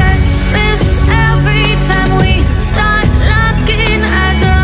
Restless every time we start locking eyes up.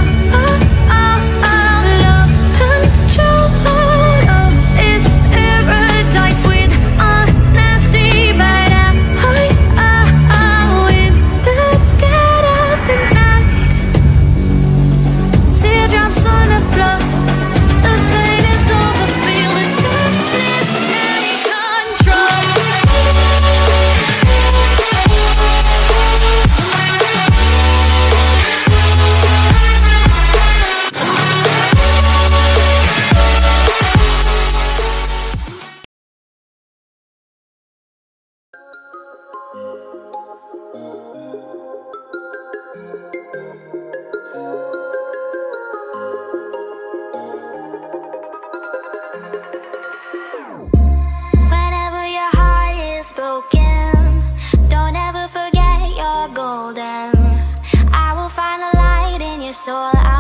So